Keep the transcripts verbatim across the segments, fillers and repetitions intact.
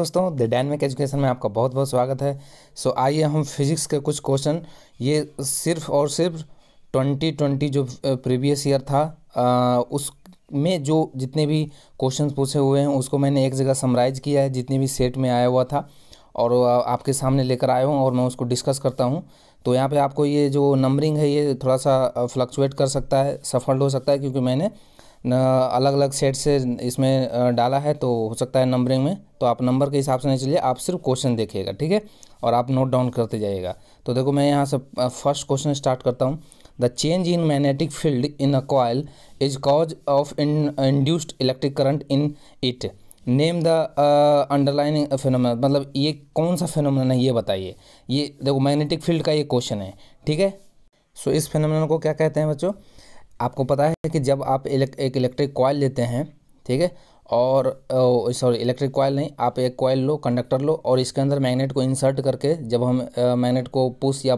दोस्तों the dynamic education में आपका बहुत बहुत स्वागत है। सो आइए हम फिजिक्स के कुछ क्वेश्चन, ये सिर्फ और सिर्फ ट्वेंटी ट्वेंटी जो प्रीवियस ईयर था आ, उस में जो जितने भी क्वेश्चन पूछे हुए हैं उसको मैंने एक जगह समराइज़ किया है, जितने भी सेट में आया हुआ था और आपके सामने लेकर आया हूँ और मैं उसको डिस्कस करता हूँ। तो यहाँ पे आपको ये जो नंबरिंग है ये थोड़ा सा फ्लक्चुएट कर सकता है, सफल हो सकता है, क्योंकि मैंने अलग अलग सेट से इसमें डाला है, तो हो सकता है नंबरिंग में तो आप नंबर के हिसाब से नहीं चलिए, आप सिर्फ क्वेश्चन देखिएगा, ठीक है, और आप नोट डाउन करते जाइएगा। तो देखो मैं यहाँ से फर्स्ट क्वेश्चन स्टार्ट करता हूँ। The change in magnetic field in a coil is cause of induced electric current in it, name the underlining phenomena. मतलब ये कौन सा फेनोमेना है ये बताइए। ये देखो मैग्नेटिक फील्ड का ये क्वेश्चन है, ठीक है। सो इस फेनोमेना को क्या कहते हैं बच्चों? आपको पता है कि जब आप एक इलेक्ट्रिक कॉइल लेते हैं, ठीक है, और सॉरी इलेक्ट्रिक कॉइल नहीं, आप एक कॉइल लो, कंडक्टर लो, और इसके अंदर मैग्नेट को इंसर्ट करके जब हम मैग्नेट को पुश या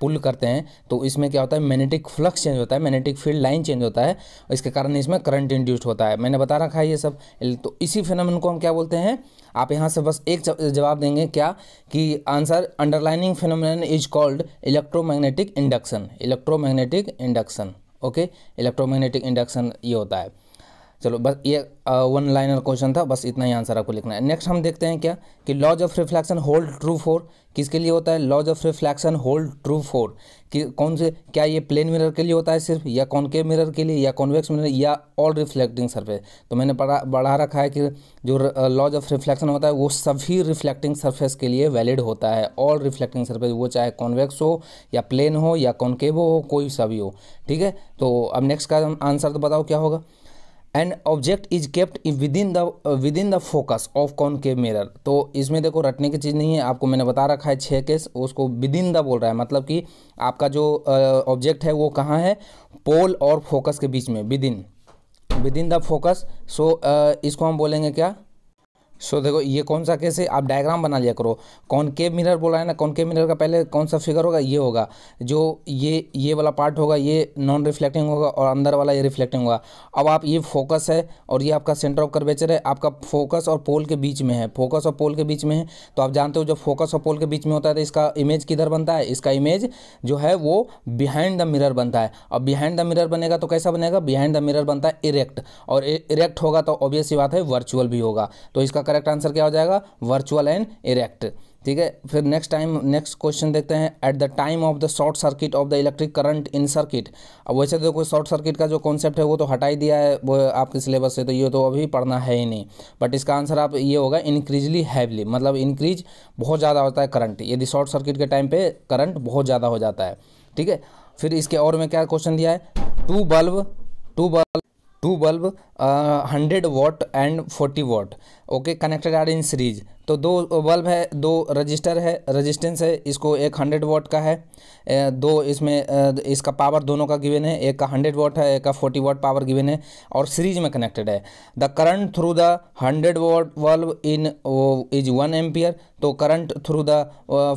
पुल करते हैं तो इसमें क्या होता है, मैग्नेटिक फ्लक्स चेंज होता है, मैग्नेटिक फील्ड लाइन चेंज होता है, इसके कारण इसमें करंट इंड्यूस्ड होता है। मैंने बता रखा है ये सब। तो इसी फिनोमेनन को हम क्या बोलते हैं? आप यहाँ से बस एक जवाब देंगे क्या कि answer underlining phenomenon is called electromagnetic induction. Electromagnetic induction, okay, electromagnetic induction ये होता है। चलो बस ये वन लाइनर क्वेश्चन था, बस इतना ही आंसर आपको लिखना है। नेक्स्ट हम देखते हैं क्या कि laws of reflection hold true for, किसके लिए होता है? Laws of reflection hold true for कि कौन से, क्या ये प्लेन मिरर के लिए होता है सिर्फ, या कॉनकेव मिरर के लिए, या कॉन्वेक्स मिरर, या ऑल रिफ्लेक्टिंग सरफेस? तो मैंने पढ़ा बढ़ा रखा है कि जो लॉज ऑफ रिफ्लेक्शन होता है वो सभी रिफ्लेक्टिंग सरफेस के लिए वैलिड होता है, ऑल रिफ्लेक्टिंग सरफेस, वो चाहे कॉन्वेक्स हो या प्लेन हो या कॉनकेव हो, कोई सा भी हो, ठीक है। तो अब नेक्स्ट का आंसर तो बताओ क्या होगा। And object is kept within the within the focus of concave mirror. तो इसमें देखो रटने की चीज़ नहीं है, आपको मैंने बता रखा है छः केस, उसको विद इन द बोल रहा है, मतलब कि आपका जो ऑब्जेक्ट है वो कहाँ है, पोल और फोकस के बीच में, within within the focus. So इसको हम बोलेंगे क्या? सो so, देखो ये कौन सा केस है, आप डायग्राम बना लिया करो। कॉनकेव मिरर बोला है ना, कॉनकेव मिरर का पहले कौन सा फिगर होगा? ये होगा, जो ये ये वाला पार्ट होगा ये नॉन रिफ्लेक्टिंग होगा और अंदर वाला ये रिफ्लेक्टिंग होगा। अब आप ये फोकस है और ये आपका सेंटर ऑफ कर्वेचर है, आपका फोकस और पोल के बीच में है, फोकस और पोल के बीच में है। तो आप जानते हो जब फोकस और पोल के बीच में होता है तो इसका इमेज किधर बनता है? इसका इमेज जो है वो बिहाइंड द मिरर बनता है। अब बिहाइंड द मिरर बनेगा तो कैसा बनेगा? बिहाइंड द मिरर बनता है इरेक्ट, और इरेक्ट होगा तो ऑब्वियस सी बात है वर्चुअल भी होगा। तो इसका करेक्ट आंसर क्या हो जाएगा? वर्चुअल एंड इरेक्ट, ठीक है। फिर नेक्स्ट टाइम नेक्स्ट क्वेश्चन देखते हैं। At the time of the short circuit of the electric current in circuit. अब वैसे तो कोई शॉर्ट सर्किट का जो कॉन्सेप्ट है वो तो हटा ही दिया है वो आपके सिलेबस से, तो ये तो अभी पढ़ना है ही नहीं, बट इसका आंसर आप ये होगा इंक्रीजली हैवली, मतलब इंक्रीज बहुत ज़्यादा होता है करंट, यदि शॉर्ट सर्किट के टाइम पे करंट बहुत ज़्यादा हो जाता है, ठीक है। फिर इसके और में क्या क्वेश्चन दिया है? Two bulb two bulb two bulb hundred watt and forty watt, okay, connected are in series. तो दो बल्ब है, दो रजिस्टर है, रजिस्टेंस है, इसको एक हंड्रेड वाट का है, दो इसमें इसका पावर दोनों का गिवन है, एक का हंड्रेड वाट है, एक का फोर्टी वाट पावर गिवन है, और सीरीज में कनेक्टेड है। The current through the hundred watt bulb in is one ampere, तो current through the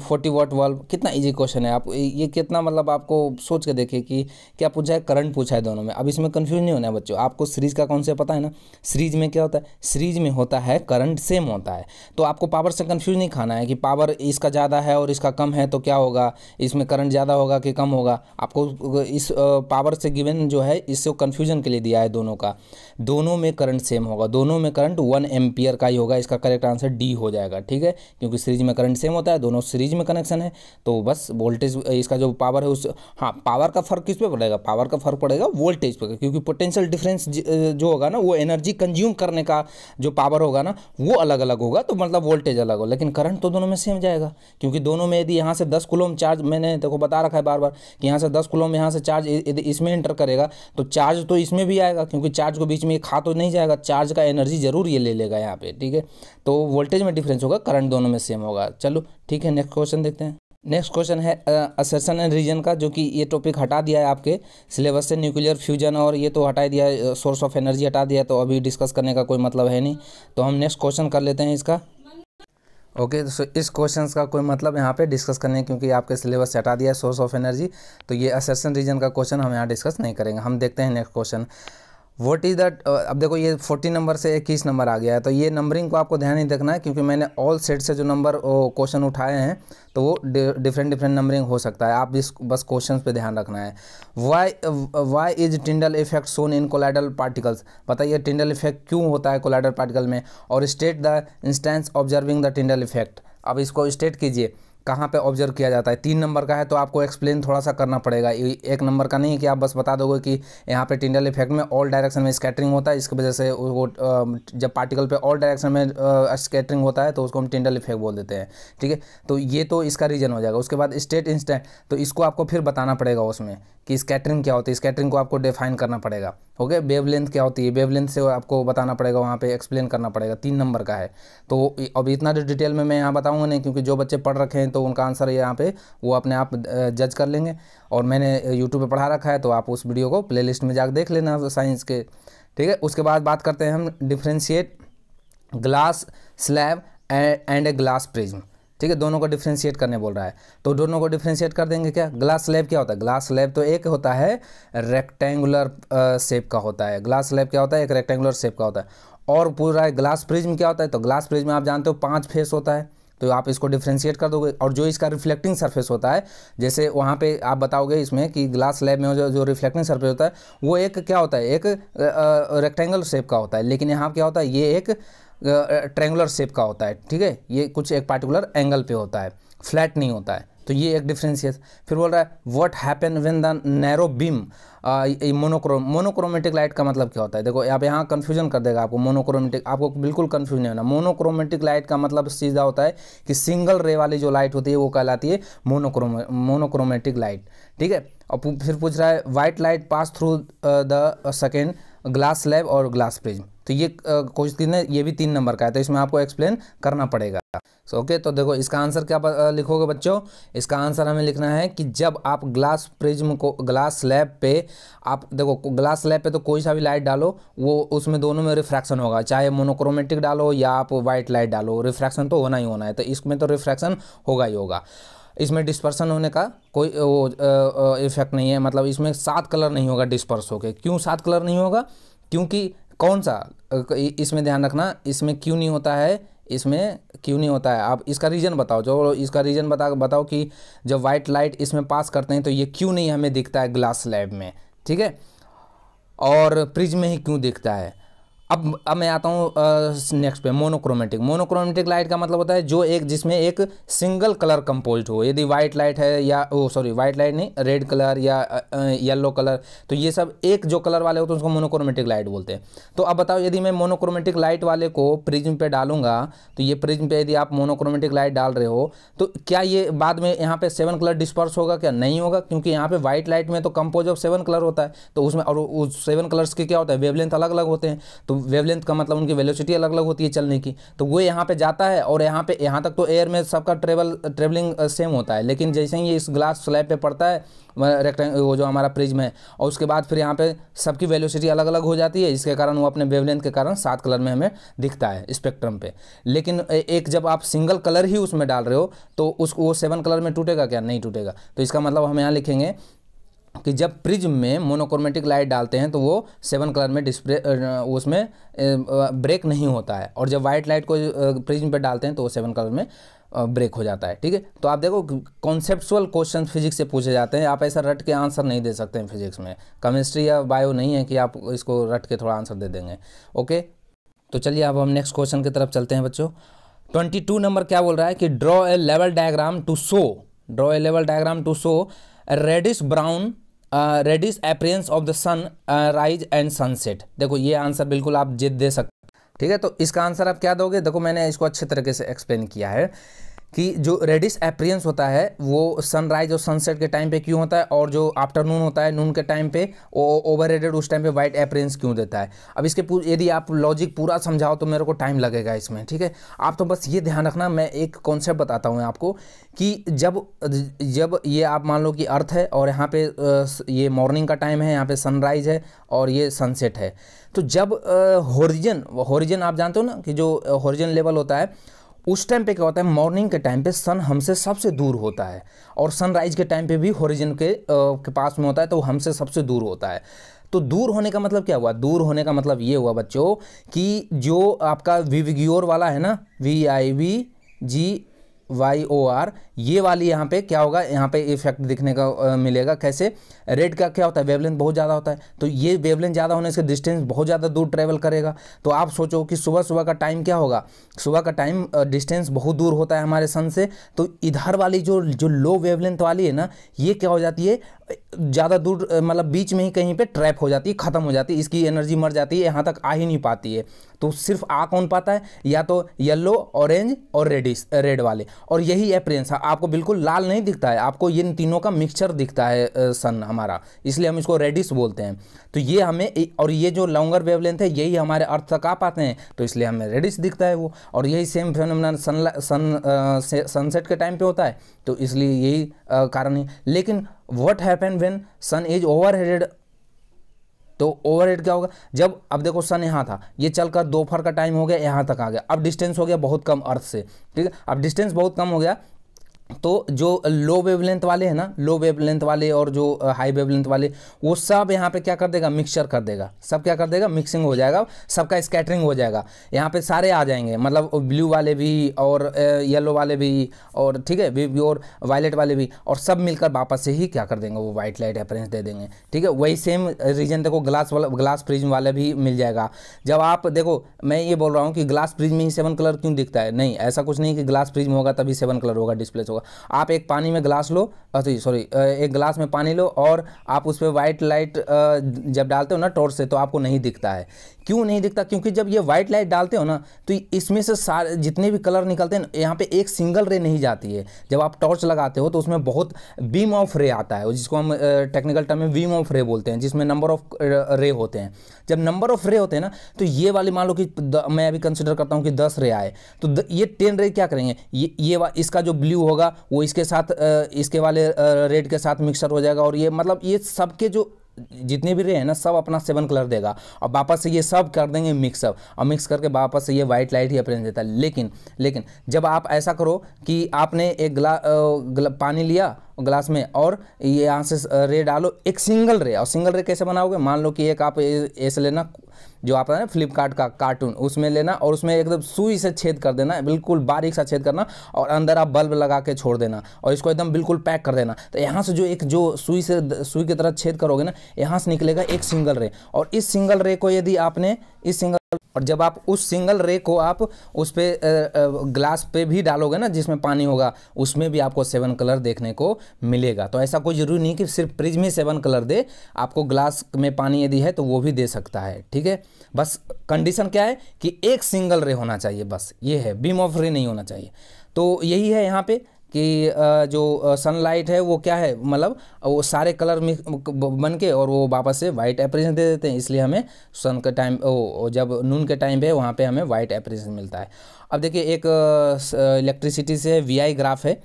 forty watt bulb. कितना इजी क्वेश्चन है, आप ये कितना, मतलब आपको सोच के देखिए कि क्या पूछा है, करंट पूछा है दोनों में। अब इसमें कन्फ्यूज नहीं होना है बच्चों, आपको सीरीज का कॉन्सेप्ट पता है ना, सीरीज में क्या होता है? सीरीज में होता है करंट सेम होता है, तो आपको पावर से कंफ्यूज नहीं खाना है कि पावर इसका ज़्यादा है और इसका कम है तो क्या होगा, इसमें करंट ज़्यादा होगा कि कम होगा। आपको इस पावर से गिवन जो है इससे कंफ्यूजन के लिए दिया है। दोनों का दोनों में करंट सेम होगा, दोनों में करंट वन एम्पियर का ही होगा, इसका करेक्ट आंसर डी हो जाएगा, ठीक है, क्योंकि सीरीज में करंट सेम होता है, दोनों सीरीज में कनेक्शन है, तो बस वोल्टेज इसका जो पावर है उस, हाँ पावर का फर्क किस पे पड़ेगा? पावर का फर्क पड़ेगा वोल्टेज पर, क्योंकि पोटेंशियल डिफरेंस जो होगा ना वो एनर्जी कंज्यूम करने का जो पावर होगा ना वो अलग अलग होगा, तो मतलब वोल्टेज अलग हो, लेकिन करंट तो दोनों में सेम जाएगा, क्योंकि दोनों में यदि यहाँ से दस कूलम चार्ज, मैंने देखो बता रखा है बार बार कि यहाँ से दस कूलम यहाँ से चार्ज यदि इसमें एंटर करेगा तो चार्ज तो इसमें भी आएगा, क्योंकि चार्ज को बीच में ये खा तो नहीं जाएगा, चार्ज का एनर्जी जरूर ये ले लेगा यहाँ पे, ठीक है। तो वोल्टेज में डिफरेंस होगा, करंट दोनों में सेम होगा। चलो ठीक है, नेक्स्ट क्वेश्चन देखते हैं। नेक्स्ट क्वेश्चन है असर्शन एंड रीजन का, जो कि ये टॉपिक हटा दिया है आपके सिलेबस से, न्यूक्लियर फ्यूजन और ये तो हटा दिया है, सोर्स ऑफ एनर्जी हटा दिया, तो अभी डिस्कस करने का कोई मतलब है नहीं, तो हम नेक्स्ट क्वेश्चन कर लेते हैं इसका, ओके। सो इस क्वेश्चन का कोई मतलब यहाँ पे डिस्कस करने, क्योंकि आपके सिलेबस से हटा दिया है सोर्स ऑफ एनर्जी, तो ये असर्शन रीजन का क्वेश्चन हम यहाँ डिस्कस नहीं करेंगे। हम देखते हैं next question. What is that. अब देखो ये फोर्टी नंबर से इक्कीस नंबर आ गया है, तो ये नंबरिंग को आपको ध्यान नहीं रखना है, क्योंकि मैंने ऑल सेट से जो नंबर क्वेश्चन उठाए हैं तो वो डिफरेंट डिफरेंट नंबरिंग हो सकता है। आप इस बस क्वेश्चन पे ध्यान रखना है। Why why is Tyndall effect shown in colloidal particles, बताइए टिंडल इफेक्ट क्यों होता है कोलाइडल पार्टिकल में। और state the instance observing the Tyndall effect, अब इसको स्टेट कीजिए कहाँ पे ऑब्जर्व किया जाता है। तीन नंबर का है तो आपको एक्सप्लेन थोड़ा सा करना पड़ेगा, एक नंबर का नहीं है कि आप बस बता दोगे कि यहाँ पे टिंडल इफेक्ट में ऑल डायरेक्शन में स्कैटरिंग होता है, इसकी वजह से वो जब पार्टिकल पे ऑल डायरेक्शन में स्कैटरिंग होता है तो उसको हम टिंडल इफेक्ट बोल देते हैं, ठीक है। तो ये तो इसका रीजन हो जाएगा। उसके बाद स्टेट इंस्टेंट, तो इसको आपको फिर बताना पड़ेगा उसमें कि स्कैटरिंग क्या होती है, स्कैटरिंग को आपको डिफाइन करना पड़ेगा। ओके, वेवलेंथ क्या होती है, वेवलेंथ से आपको बताना पड़ेगा, वहाँ पे एक्सप्लेन करना पड़ेगा। तीन नंबर का है तो अब इतना डिटेल में मैं यहाँ बताऊँगा नहीं, क्योंकि जो बच्चे पढ़ रखे हैं तो उनका आंसर यहाँ पे वो अपने आप जज कर लेंगे, और मैंने यूट्यूब पे पढ़ा रखा है तो आप उस वीडियो को प्लेलिस्ट में जाकर देख लेना साइंस के, ठीक है। उसके बाद बात करते हैं हम differentiate glass slab and a glass prism, ठीक है, दोनों को डिफ्रेंशिएट करने बोल रहा है तो दोनों को डिफ्रेंशिएट कर देंगे। क्या ग्लास स्लैब क्या होता है, ग्लास स्लैब तो एक होता है रेक्टेंगुलर शेप का होता है, ग्लास स्लैब क्या होता है एक रेक्टेंगुलर शेप का होता है। और पूरा ग्लास प्रिज्म क्या होता है, तो ग्लास प्रिज्म आप जानते हो पाँच फेस होता है, तो आप इसको डिफ्रेंशिएट कर दोगे। और जो इसका रिफ्लेक्टिंग सरफेस होता है, जैसे वहाँ पे आप बताओगे इसमें कि ग्लास स्लैब में जो जो रिफ्लेक्टिंग सरफेस होता है वो एक क्या होता है एक रेक्टेंगल शेप का होता है, लेकिन यहाँ क्या होता है ये एक ट्रेंगुलर शेप का होता है, ठीक है, ये कुछ एक पार्टिकुलर एंगल पे होता है, फ्लैट नहीं होता है, तो ये एक डिफ्रेंशिएट। फिर बोल रहा है what happen when the narrow beam monochrome, monochromatic light का मतलब क्या होता है। देखो आप यहाँ कन्फ्यूजन कर देगा आपको, मोनोक्रोमेटिक आपको बिल्कुल कन्फ्यूज नहीं होना। मोनोक्रोमेटिक लाइट का मतलब सीधा होता है कि सिंगल रे वाली जो लाइट होती है वो कहलाती है मोनोक्रोम मोनोक्रोमेटिक लाइट, ठीक है। और फिर पूछ रहा है white light pass through the second glass slab और ग्लास प्रिज्म, तो ये क्वेश्चन है ये भी तीन नंबर का है तो इसमें आपको एक्सप्लेन करना पड़ेगा। सो so, ओके okay, तो देखो इसका आंसर क्या लिखोगे बच्चों, इसका आंसर हमें लिखना है कि जब आप ग्लास प्रिज्म को ग्लास स्लैब पे आप देखो ग्लास स्लैब पे तो कोई सा भी लाइट डालो वो उसमें दोनों में रिफ्रैक्शन होगा, चाहे मोनोक्रोमेटिक डालो या आप वाइट लाइट डालो, रिफ्रैक्शन तो होना ही होना है, तो इसमें तो रिफ्रैक्शन होगा ही होगा। इसमें डिस्पर्सन होने का कोई वो इफेक्ट नहीं है, मतलब इसमें सात कलर नहीं होगा डिस्पर्स होके। क्यों सात कलर नहीं होगा, क्योंकि कौन सा इसमें ध्यान रखना, इसमें क्यों नहीं होता है, इसमें क्यों नहीं होता है आप इसका रीज़न बताओ, जो इसका रीज़न बता बताओ कि जब वाइट लाइट इसमें पास करते हैं तो ये क्यों नहीं हमें दिखता है ग्लास स्लैब में, ठीक है, और प्रिज्म में ही क्यों दिखता है। अब अब मैं आता हूँ नेक्स्ट पे मोनोक्रोमेटिक। मोनोक्रोमेटिक लाइट का मतलब होता है जो एक जिसमें एक सिंगल कलर कंपोज्ड हो, यदि वाइट लाइट है या ओ सॉरी वाइट लाइट नहीं रेड कलर या येलो कलर, तो ये सब एक जो कलर वाले हो तो उसको मोनोक्रोमेटिक लाइट बोलते हैं। तो अब बताओ यदि मैं मोनोक्रोमेटिक लाइट वाले को प्रिज्म पे डालूंगा तो ये प्रिज्म पे यदि आप मोनोक्रोमेटिक लाइट डाल रहे हो तो क्या ये बाद में यहाँ पे सेवन कलर डिस्पर्स होगा, क्या नहीं होगा, क्योंकि यहाँ पे वाइट लाइट में तो कंपोज ऑफ सेवन कलर होता है, तो उसमें और उस सेवन कलर्स के क्या होता है वेवलेंथ अलग अलग होते हैं, तो वेवलेंथ का मतलब उनकी वेलोसिटी अलग अलग होती है चलने की, तो वो यहाँ पे जाता है और यहाँ पे यहाँ तक तो एयर में सबका ट्रेवल ट्रेवलिंग सेम होता है, लेकिन जैसे ही ये इस ग्लास स्लैब पे पड़ता है रेक्टेंगल वो जो हमारा प्रिज्म है, और उसके बाद फिर यहाँ पे सबकी वेलोसिटी अलग अलग हो जाती है, इसके कारण वो अपने वेवलेंथ के कारण सात कलर में हमें दिखता है स्पेक्ट्रम पे। लेकिन एक जब आप सिंगल कलर ही उसमें डाल रहे हो तो उसको वो सेवन कलर में टूटेगा, क्या नहीं टूटेगा। तो इसका मतलब हम यहाँ लिखेंगे कि जब प्रिज्म में मोनोक्रोमेटिक लाइट डालते हैं तो वो सेवन कलर में डिस्प्ले उसमें ब्रेक नहीं होता है, और जब वाइट लाइट को प्रिज्म पे डालते हैं तो वो सेवन कलर में ब्रेक हो जाता है, ठीक है। तो आप देखो कॉन्सेप्चुअल क्वेश्चन फिजिक्स से पूछे जाते हैं, आप ऐसा रट के आंसर नहीं दे सकते हैं फिजिक्स में, केमिस्ट्री या बायो नहीं है कि आप इसको रट के थोड़ा आंसर दे देंगे। ओके, तो चलिए अब हम नेक्स्ट क्वेश्चन की तरफ चलते हैं बच्चों। ट्वेंटी टू नंबर क्या बोल रहा है कि draw a level diagram to show draw a level diagram to show reddish brown reddish appearance of the sunrise and sunset. देखो ये आंसर बिल्कुल आप जिद दे सकते हैं, ठीक है। तो इसका आंसर आप क्या दोगे, देखो मैंने इसको अच्छे तरीके से एक्सप्लेन किया है कि जो रेडिश अपीयरेंस होता है वो सनराइज और सनसेट के टाइम पे क्यों होता है, और जो आफ्टरनून होता है नून के टाइम पे ओवररेटेड उस टाइम पे वाइट अपीयरेंस क्यों देता है। अब इसके यदि आप लॉजिक पूरा समझाओ तो मेरे को टाइम लगेगा इसमें, ठीक है। आप तो बस ये ध्यान रखना, मैं एक कॉन्सेप्ट बताता हूँ आपको कि जब जब ये आप मान लो कि अर्थ है और यहाँ पे ये मॉर्निंग का टाइम है, यहाँ पे सनराइज है और ये सनसेट है, तो जब होरिजन होरिजन आप जानते हो ना कि जो होरिजन लेवल होता है उस टाइम पे क्या होता है, मॉर्निंग के टाइम पे सन हमसे सबसे दूर होता है और सनराइज के टाइम पे भी होरिजन के, के पास में होता है, तो हमसे सबसे दूर होता है। तो दूर होने का मतलब क्या हुआ, दूर होने का मतलब ये हुआ बच्चों कि जो आपका विविग्योर वाला है ना, V I V G Y O R, ये वाली यहाँ पे क्या होगा, यहाँ पे इफेक्ट दिखने का आ, मिलेगा। कैसे, रेड का क्या होता है, वेवलेंथ बहुत ज़्यादा होता है, तो ये वेवलेंथ ज़्यादा होने से डिस्टेंस बहुत ज़्यादा दूर ट्रेवल करेगा। तो आप सोचो कि सुबह सुबह का टाइम क्या होगा, सुबह का टाइम डिस्टेंस बहुत दूर होता है हमारे सन से, तो इधर वाली जो जो लो वेवलेंथ वाली है ना, ये क्या हो जाती है, ज़्यादा दूर मतलब बीच में ही कहीं पे ट्रैप हो जाती है, ख़त्म हो जाती है, इसकी एनर्जी मर जाती है, यहाँ तक आ ही नहीं पाती है। तो सिर्फ आ कौन पाता है, या तो येलो, ऑरेंज और रेडिस रेड वाले, और यही अपीयरेंस आपको बिल्कुल लाल नहीं दिखता है, आपको ये तीनों का मिक्सचर दिखता है सन हमारा, इसलिए हम इसको रेडिस बोलते हैं। तो ये हमें, और ये जो लॉन्गर वेवलेंथ है यही हमारे अर्थ तक आ पाते हैं, तो इसलिए हमें रेडिस दिखता है वो। और यही same phenomena sun sun sunset के टाइम पर होता है, तो इसलिए यही कारण है। लेकिन what happen when sun is overhead, तो ओवरहेड क्या होगा, जब, अब देखो सन यहाँ था, ये चलकर दोपहर का टाइम हो गया, यहाँ तक आ गया, अब डिस्टेंस हो गया बहुत कम अर्थ से, ठीक है, अब डिस्टेंस बहुत कम हो गया, तो जो लो वेवलेंथ वाले हैं ना, लो वेवलेंथ वाले और जो हाई वेवलेंथ वाले, वो सब यहाँ पे क्या कर देगा, मिक्सचर कर देगा, सब क्या कर देगा, मिक्सिंग हो जाएगा, सबका स्कैटरिंग हो जाएगा, यहाँ पे सारे आ जाएंगे, मतलब ब्लू वाले भी और येलो वाले भी और ठीक है वी और वायलेट वाले भी, और सब मिलकर वापस से ही क्या कर देंगे, वो वाइट लाइट अपीयरेंस दे देंगे, ठीक है। वही सेम रीजन देखो ग्लास वाला, ग्लास प्रिज्म वाला भी मिल जाएगा। जब आप देखो, मैं ये बोल रहा हूँ कि ग्लास प्रिज्म में ही सेवन कलर क्यों दिखता है, नहीं, ऐसा कुछ नहीं कि ग्लास प्रिज्म होगा तभी सेवन कलर होगा, डिस्प्ले होगा। आप एक पानी में ग्लास लो, सॉरी एक ग्लास में पानी लो और आप उस पर वाइट लाइट जब डालते हो ना टॉर्च से, तो आपको नहीं दिखता है। क्यों नहीं दिखता, क्योंकि जब ये वाइट लाइट डालते हो ना, तो इसमें से सारे जितने भी कलर निकलते हैं, यहाँ पे एक सिंगल रे नहीं जाती है। जब आप टॉर्च लगाते हो तो उसमें बहुत बीम ऑफ रे आता है, जिसको हम टेक्निकल टर्म में बीम ऑफ रे बोलते हैं, जिसमें नंबर ऑफ रे होते हैं। जब नंबर ऑफ रे होते हैं ना, तो ये वाली मान लो कि द, मैं अभी कंसिडर करता हूँ कि दस रे आए, तो द, ये टेन रे क्या करेंगे, ये ये इसका जो ब्लू होगा वो इसके साथ इसके वाले रेड के साथ मिक्सर हो जाएगा, और ये मतलब ये सबके जो जितने भी रे हैं ना, सब अपना सेवन कलर देगा, और वापस से ये सब कर देंगे मिक्सअप, और मिक्स करके वापस से ये वाइट लाइट ही अपीयरेंस देता है। लेकिन लेकिन जब आप ऐसा करो कि आपने एक ग्ला, ग्ला पानी लिया ग्लास में और ये यहाँ से रे डालो, एक सिंगल रे, और सिंगल रे कैसे बनाओगे, मान लो कि एक आप ऐसे लेना, जो आपका है ना फ्लिपकार्ट का कार्टून, उसमें लेना और उसमें एकदम सुई से छेद कर देना, बिल्कुल बारीक सा छेद करना, और अंदर आप बल्ब लगा के छोड़ देना, और इसको एकदम बिल्कुल पैक कर देना। तो यहाँ से जो एक जो सुई से सुई की तरह छेद करोगे ना, यहाँ से निकलेगा एक सिंगल रे, और इस सिंगल रे को यदि आपने इस सिंगल और जब आप उस सिंगल रे को आप उस पर ग्लास पे भी डालोगे ना, जिसमें पानी होगा, उसमें भी आपको सेवन कलर देखने को मिलेगा। तो ऐसा कोई ज़रूरी नहीं कि सिर्फ प्रिज्म ही सेवन कलर दे, आपको ग्लास में पानी यदि है तो वो भी दे सकता है, ठीक है। बस कंडीशन क्या है कि एक सिंगल रे होना चाहिए, बस ये है, बीम ऑफ रे नहीं होना चाहिए। तो यही है यहाँ पे कि जो सनलाइट है वो क्या है, मतलब वो सारे कलर में बन के और वो वापस से वाइट अपीयरेंस दे देते हैं, इसलिए हमें सन के टाइम, जब नून के टाइम पे वहाँ पे हमें वाइट अपीयरेंस मिलता है। अब देखिए एक इलेक्ट्रिसिटी से वी आई ग्राफ है,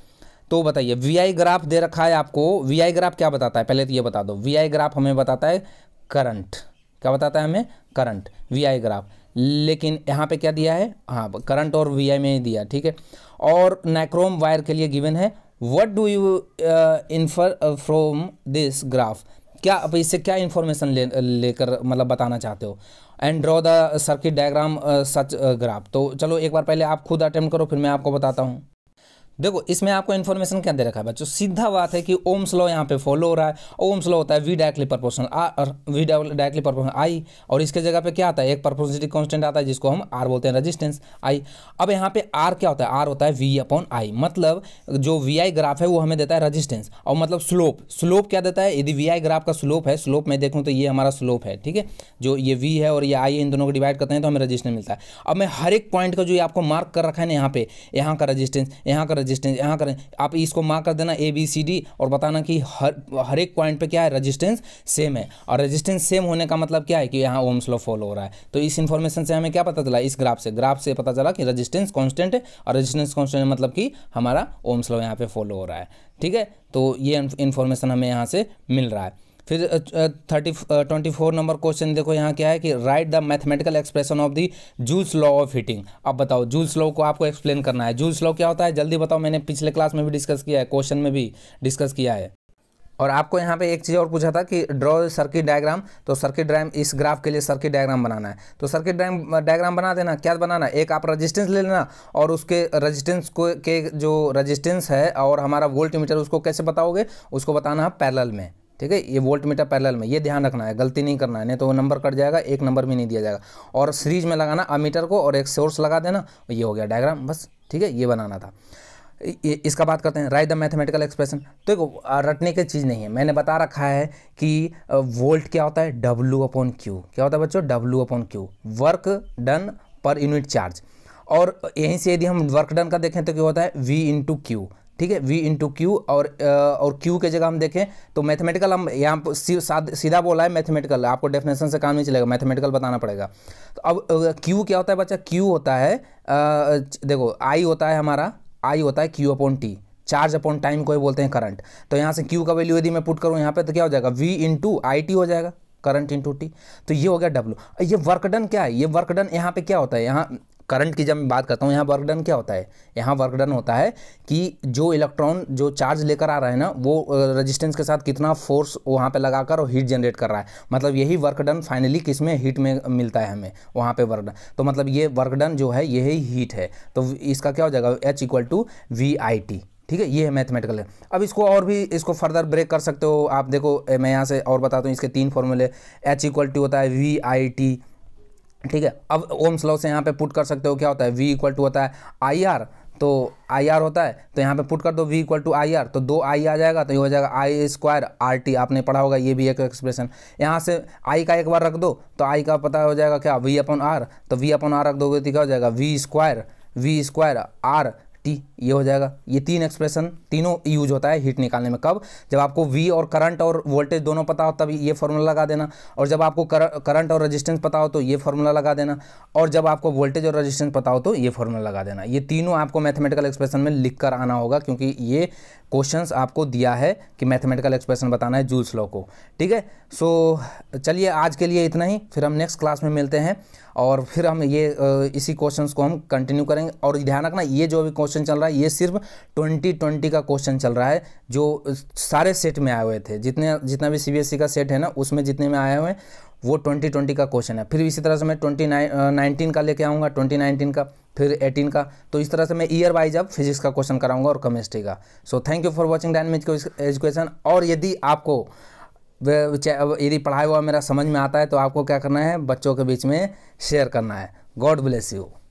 तो बताइए वी आई ग्राफ दे रखा है आपको, वी आई ग्राफ क्या बताता है, पहले तो ये बता दो, वी आई ग्राफ हमें बताता है करंट, क्या बताता है हमें, करंट, वी आई ग्राफ। लेकिन यहाँ पे क्या दिया है, हाँ करंट और वी आई में ही दिया, ठीक है। और नाइक्रोम वायर के लिए गिवन है, what do you infer from this graph, क्या अब इससे क्या इन्फॉर्मेशन ले लेकर मतलब बताना चाहते हो, and draw the circuit diagram such graph. तो चलो एक बार पहले आप खुद अटेम्प्ट करो, फिर मैं आपको बताता हूँ। देखो इसमें आपको इन्फॉर्मेशन क्या दे रखा है बच्चों, सीधा बात है कि ओम्स लॉ यहाँ पे फॉलो हो रहा है। ओम्स लॉ होता है वी डायरेक्टली प्रपोर्शनल आर और वी डायरेक्टली प्रपोर्शनल आई, और इसके जगह पे क्या आता है, एक प्रपोर्शनलिटी कांस्टेंट आता है जिसको हम आर बोलते हैं, रेजिस्टेंस आई। अब यहाँ पे आर क्या होता है, आर होता है वी अपॉन आई, मतलब जो वी आई ग्राफ है वो हमें देता है रजिस्टेंस, और मतलब स्लोप, स्लोप क्या देता है, यदि वी आई ग्राफ का स्लोप है, स्लोप मैं देखूँ तो ये हमारा स्लोप है, ठीक है, जो ये वी है और ये आई है, इन दोनों को डिवाइड करते हैं तो हमें रजिस्टेंस मिलता है। अब मैं हर एक पॉइंट का जो आपको मार्क कर रखा है ना, यहाँ पे यहाँ का रजिस्टेंस, यहाँ का रजिस्टेंस, यहाँ करें आप, इसको मार्क कर देना ए बी सी डी, और बताना कि हर हर एक पॉइंट पे क्या है, रजिस्टेंस सेम है, और रजिस्टेंस सेम होने का मतलब क्या है कि यहाँ ओम्स लॉ फॉलो हो रहा है। तो इस इन्फॉर्मेशन से हमें क्या पता चला, इस ग्राफ से, ग्राफ से पता चला कि रजिस्टेंस कॉन्स्टेंट है, और रजिस्टेंस कॉन्स्टेंट मतलब कि हमारा ओम्स लॉ यहाँ पे फॉलो हो रहा है, ठीक है। तो ये इन्फॉर्मेशन हमें यहाँ से मिल रहा है। फिर thirty twenty four number question देखो यहाँ क्या है कि right the mathematical expression of the Joule's law of heating. अब बताओ जूल्स लॉ को आपको एक्सप्लेन करना है। जूल्स लॉ क्या होता है जल्दी बताओ, मैंने पिछले क्लास में भी डिस्कस किया है, क्वेश्चन में भी डिस्कस किया है। और आपको यहाँ पे एक चीज़ और पूछा था कि ड्रॉ सर्किट डायग्राम, तो सर्किट डायग्राम इस ग्राफ के लिए सर्किट डायग्राम बनाना है, तो सर्किट डायग्राम बना देना। क्या बनाना, एक आप रेजिस्टेंस ले लेना और उसके रेजिस्टेंस को के जो रेजिस्टेंस है और हमारा वोल्ट मीटर उसको कैसे बताओगे, उसको बताना है पैरेलल में, ठीक है। ये वोल्ट मीटर पैरेलल में, ये ध्यान रखना है, गलती नहीं करना है, नहीं तो वो नंबर कट जाएगा, एक नंबर भी नहीं दिया जाएगा। और सीरीज में लगाना अमीटर को और एक सोर्स लगा देना, ये हो गया डायग्राम बस, ठीक है, ये बनाना था। इसका बात करते हैं राइट द मैथमेटिकल एक्सप्रेशन। देखो रटने की चीज़ नहीं है, मैंने बता रखा है कि वोल्ट क्या होता है डब्ल्यू अपॉन क्यू, क्या होता है बच्चों W upon Q, work done per unit charge. और यहीं से यदि हम वर्क डन का देखें तो क्या होता है वी इंटू क्यू, ठीक है, v इंटू क्यू। और और q के जगह हम देखें तो मैथमेटिकल, हम यहाँ पर सीधा बोला है मैथमेटिकल, आपको डेफिनेशन से काम नहीं चलेगा, मैथमेटिकल बताना पड़ेगा। तो अब q क्या होता है बच्चा, q होता है, देखो i होता है हमारा, i होता है q upon T, charge upon time को ही बोलते हैं करंट। तो यहाँ से q का वैल्यू यदि मैं पुट करूँ यहाँ पे तो क्या हो जाएगा v इंटू आई टी हो जाएगा, करंट इंटू टी, तो ये हो गया w। ये वर्क डन क्या है, ये वर्क डन यहाँ पे क्या होता है, यहाँ करंट की जब मैं बात करता हूँ यहाँ वर्कडन क्या होता है, यहाँ वर्कडन होता है कि जो इलेक्ट्रॉन जो चार्ज लेकर आ रहा है ना वो रेजिस्टेंस के साथ कितना फोर्स वहाँ पे लगाकर और हीट जनरेट कर रहा है, मतलब यही वर्कडन फाइनली किस में हीट में मिलता है हमें, वहाँ पे वर्कडन। तो मतलब ये वर्कडन जो है यही हीट है, तो इसका क्या हो जाएगा H equal to V I T, ठीक है, ये है मैथमेटिकल है। अब इसको और भी इसको फर्दर ब्रेक कर सकते हो आप, देखो मैं यहाँ से और बताता हूँ, इसके तीन फॉर्मूले, एच इक्वल टू होता है वी आई टी, ठीक है। अब ओम्स लॉ से यहाँ पे पुट कर सकते हो, क्या होता है V इक्वल टू होता है आई आर, तो आई आर होता है तो यहाँ पे पुट कर दो V equal to I R, तो दो I आ जाएगा, तो ये हो जाएगा आई स्क्वायर आर टी, आपने पढ़ा होगा ये भी एक एक्सप्रेशन। यहाँ से I का एक बार रख दो तो I का पता हो जाएगा क्या V अपॉन R, तो V अपॉन R रख दोगे तो क्या हो जाएगा V square V square R T, ये हो जाएगा। ये तीन एक्सप्रेशन तीनों यूज होता है हीट निकालने में, कब, जब आपको V और करंट और वोल्टेज दोनों पता हो तब ये फार्मूला लगा देना, और जब आपको कर, करंट और रेजिस्टेंस पता हो तो ये फार्मूला लगा देना, और जब आपको वोल्टेज और रेजिस्टेंस पता हो तो ये फार्मूला लगा देना। ये तीनों आपको मैथमेटिकल एक्सप्रेशन में लिख कर आना होगा, क्योंकि ये क्वेश्चंस आपको दिया है कि मैथमेटिकल एक्सप्रेशन बताना है जूल्स लॉ को, ठीक है। सो चलिए आज के लिए इतना ही, फिर हम नेक्स्ट क्लास में मिलते हैं और फिर हम ये इसी क्वेश्चंस को हम कंटिन्यू करेंगे। और ध्यान रखना ये जो भी क्वेश्चन चल रहा है ये सिर्फ ट्वेंटी ट्वेंटी का क्वेश्चन चल रहा है, जो सारे सेट में आए हुए थे, जितने जितना भी सीबीएसई का सेट है ना उसमें जितने में आए हुए हैं वो ट्वेंटी ट्वेंटी का क्वेश्चन है। फिर इसी तरह से मैं ट्वेंटी नाइनटीन का लेके आऊँगा, ट्वेंटी नाइनटीन का, फिर एटीन का, तो इस तरह से मैं ईयर वाइज अब फिजिक्स का क्वेश्चन कराऊंगा और केमिस्ट्री का। So thank you for watching Dynamic Education. और यदि आपको यदि पढ़ाया हुआ मेरा समझ में आता है तो आपको क्या करना है, बच्चों के बीच में शेयर करना है। God bless you.